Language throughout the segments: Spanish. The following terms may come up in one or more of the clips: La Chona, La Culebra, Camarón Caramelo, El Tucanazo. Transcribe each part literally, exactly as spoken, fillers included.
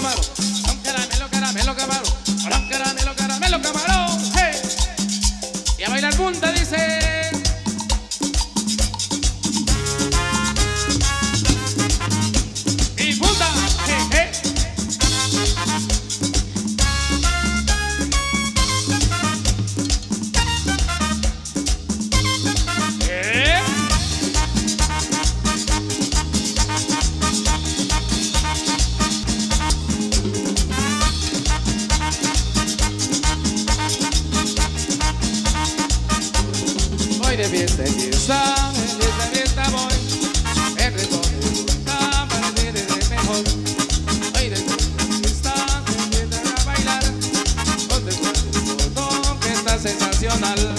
camarón, camarón caramelo, caramelo, camarón, camarón caramelo, caramelo, camarón, hey. Y a bailar punta dice. Y punta, hey, hey. De fiesta en fiesta, de fiesta en fiesta voy. El ritmo de fiesta para ti es mejor. Hoy de fiesta en fiesta te empiezan a bailar. Con tu cuerpo que está sensacional.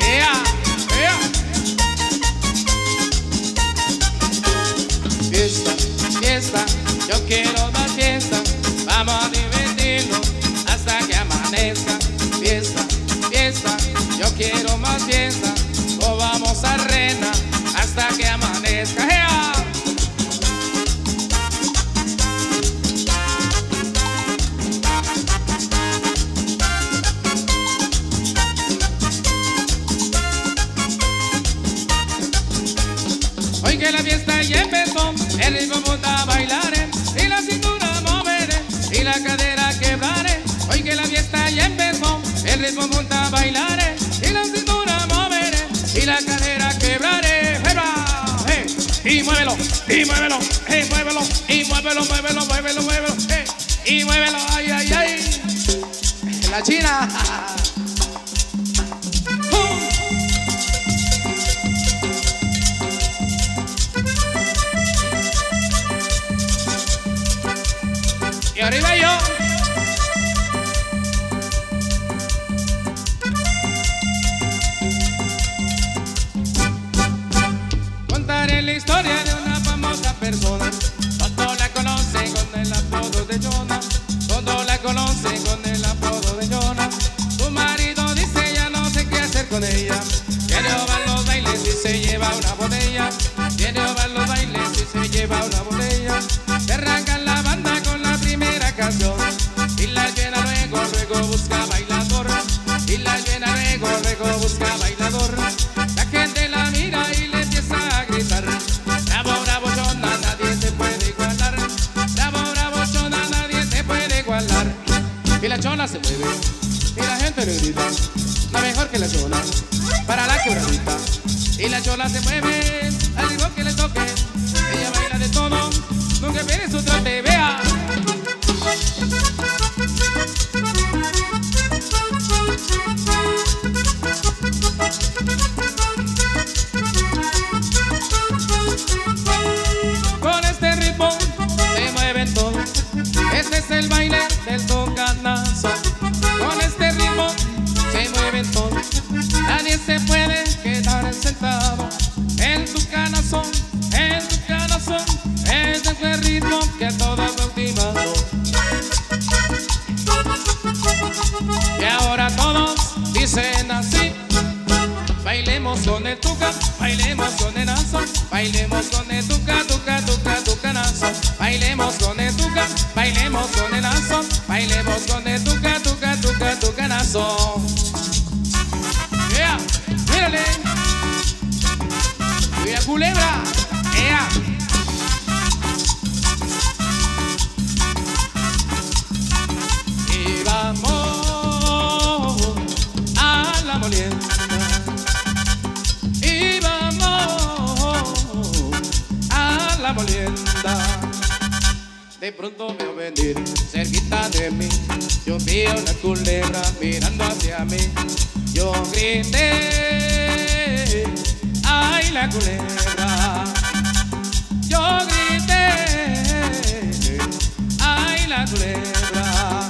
Yeah, yeah. Fiesta, fiesta. Yo quiero dar fiesta, vamos a divertirnos hasta que amanezca. Fiesta, fiesta, yo quiero más fiesta, o vamos a reina hasta que amanezca. ¡Ea! Hoy que la fiesta ya empezó, el ritmo puta bailaré, y la cintura moveré, y la cadera quebraré. Hoy que la fiesta ya empezó, el ritmo puta bailaré, y la cintura moveré, y la cadera quebraré. Hey, hey. Y muévelo, y muévelo, hey, muévelo, y muévelo, muévelo, muévelo, muévelo, hey, y muévelo, ay, ay, ay. La China. Y arriba yo. Contaré la historia de una famosa persona. Todos la conocen con el apodo de Chona. Todos la conocen con el apodo de Chona. Su marido dice ya no sé qué hacer con ella. Quiere robar los bailes y se lleva una botella. Quiere robar los bailes y se lleva una botella. Se arranca la banda con la primera canción. Y la llena luego, luego busca bailador. Y la llena luego, luego busca bailador. La gente la mira y le empieza a gritar. Bravo, bravo, Chona, nadie te puede igualar. Bravo, bravo, Chona, nadie te puede igualar. Y la Chona se mueve y la gente le grita. La mejor que la Chona para la quebradita. Y la Chona se mueve al ritmo que le toque. Ella baila de todo, nunca pierde su traste, vea. Con este ritmo se mueven todos. Este es el baile del tucanazo. Con este ritmo se mueven todos. Nadie se puede quedar sentado. El tucanazo, el tucanazo. Este es el ritmo que a todos cautivando. Y ahora todos dicen así: bailemos con el tuca, bailemos con el nazo, bailemos con el tuca, tuca, tuca, tucanazo. Bailemos con el tuca, bailemos con el nazo, bailemos con el tuca, tuca, tuca, tucanazo. ¡Ea! ¡Mírale! ¡Soy la culebra! ¡Ea! Vamos a la molienda y vamos a la molienda. De pronto veo venir cerquita de mí, yo vi una culebra mirando hacia mí. Yo grité, ay la culebra. Yo grité, ay la culebra.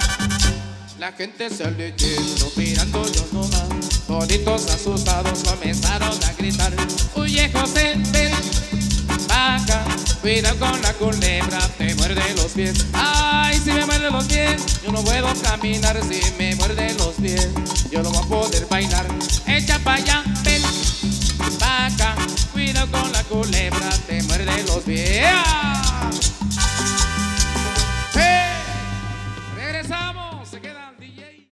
La gente salió yendo, mirando yo nomás. Toditos asustados comenzaron a gritar. Huye José, ven, vaca, cuidado con la culebra, te muerde los pies. Ay, si me muerde los pies, yo no puedo caminar. Si me muerde los pies, yo no voy a poder bailar. Echa para bien.